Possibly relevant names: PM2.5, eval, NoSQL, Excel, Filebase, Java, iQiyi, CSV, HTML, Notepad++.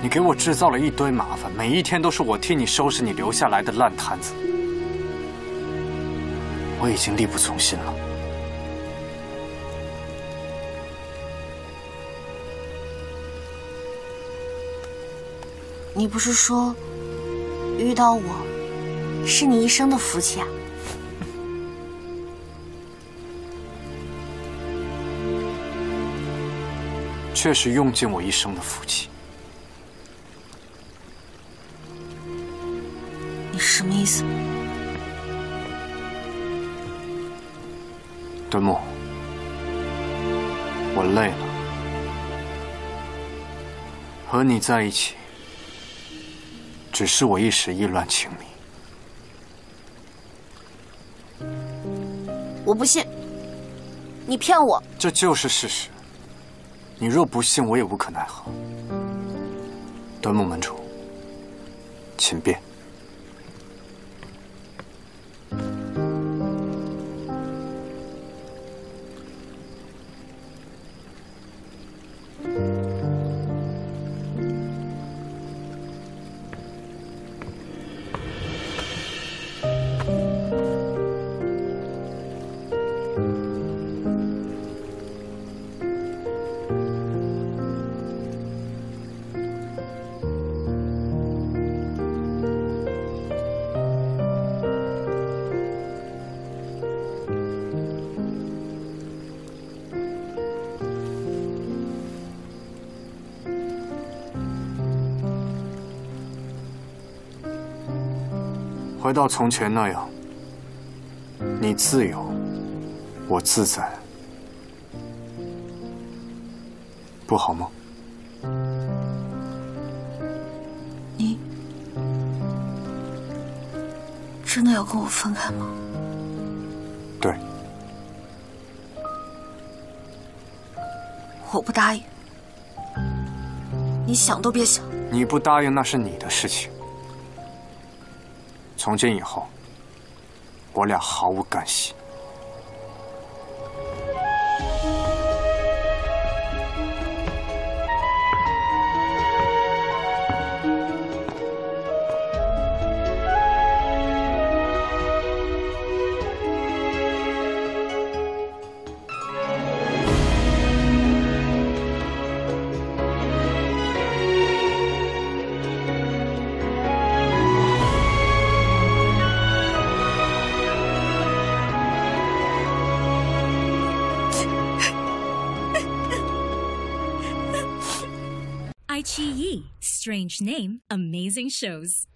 你给我制造了一堆麻烦，每一天都是我替你收拾你留下来的烂摊子，我已经力不从心了。你不是说遇到我是你一生的福气啊？ 确实用尽我一生的福气。你什么意思？敦睦，我累了。和你在一起，只是我一时意乱情迷。我不信，你骗我。这就是事实。 你若不信，我也无可奈何。端木门主，请便。回到从前那样，你自由，我自在，不好吗？你真的要跟我分开吗？对，我不答应，你想都别想。你不答应那是你的事情。 从今以后，我俩毫无干系。iQiyi, strange name, amazing shows.